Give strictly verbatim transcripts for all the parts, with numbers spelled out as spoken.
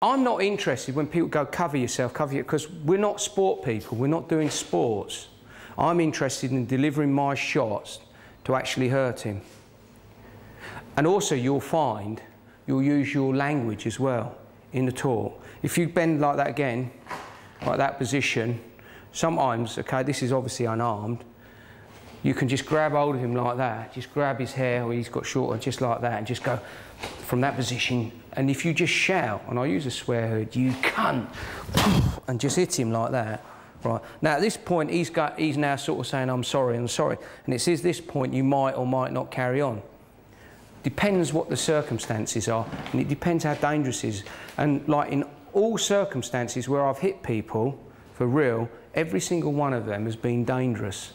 I'm not interested when people go, cover yourself, cover yourself, because we're not sport people, we're not doing sports. I'm interested in delivering my shots to actually hurt him. And also you'll find you'll use your language as well in the talk. If you bend like that again, like that position, sometimes, okay, this is obviously unarmed, you can just grab hold of him like that, just grab his hair or he's got shorter, just like that, and just go from that position. And if you just shout, and I use a swear word, you cunt, and just hit him like that. Right. Now, at this point, he's, got, he's now sort of saying, I'm sorry, I'm sorry. And it says this point, you might or might not carry on. Depends what the circumstances are, and it depends how dangerous it is. And like in all circumstances where I've hit people, for real, every single one of them has been dangerous.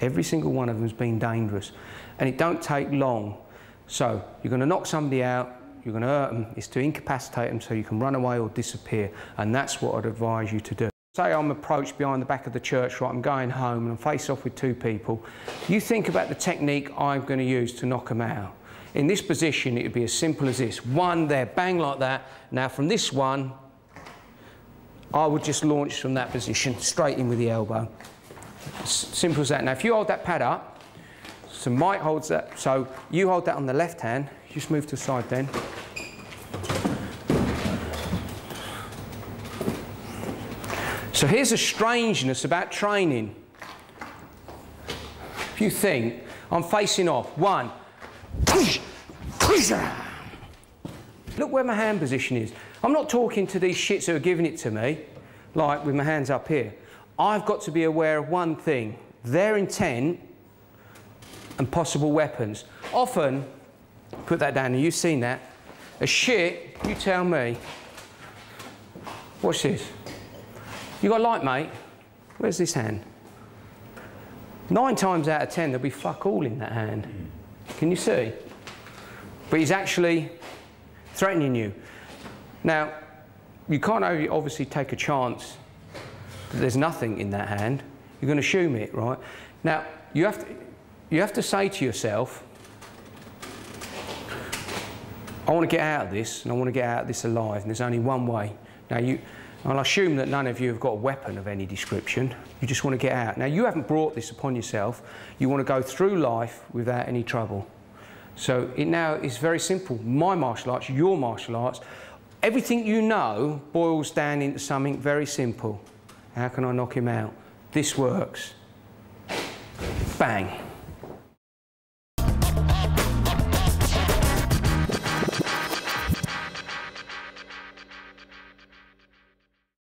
Every single one of them has been dangerous. And it don't take long. So you're going to knock somebody out, you're going to hurt them, it's to incapacitate them so you can run away or disappear. And that's what I'd advise you to do. Say I'm approached behind the back of the church, right, I'm going home and I'm face off with two people. You think about the technique I'm going to use to knock them out. In this position, it would be as simple as this. One there, bang like that. Now from this one, I would just launch from that position, straight in with the elbow. Simple as that. Now, if you hold that pad up, so Mike holds that, so you hold that on the left hand, just move to the side then. So here's a strangeness about training. If you think, I'm facing off, one, look where my hand position is. I'm not talking to these shits who are giving it to me, like with my hands up here. I've got to be aware of one thing, their intent and possible weapons. Often, put that down, and you've seen that, a shit, you tell me, watch this, you got a light, mate, where's this hand? Nine times out of ten, there'll be fuck all in that hand. Can you see? But he's actually threatening you. Now, you can't obviously take a chance that there's nothing in that hand, you're going to assume it, right? Now, you have to, you have to say to yourself, I want to get out of this, and I want to get out of this alive, and there's only one way. Now, you, I'll assume that none of you have got a weapon of any description, you just want to get out. Now, you haven't brought this upon yourself, you want to go through life without any trouble. So it now is very simple, my martial arts, your martial arts, everything you know boils down into something very simple. How can I knock him out? This works. Bang.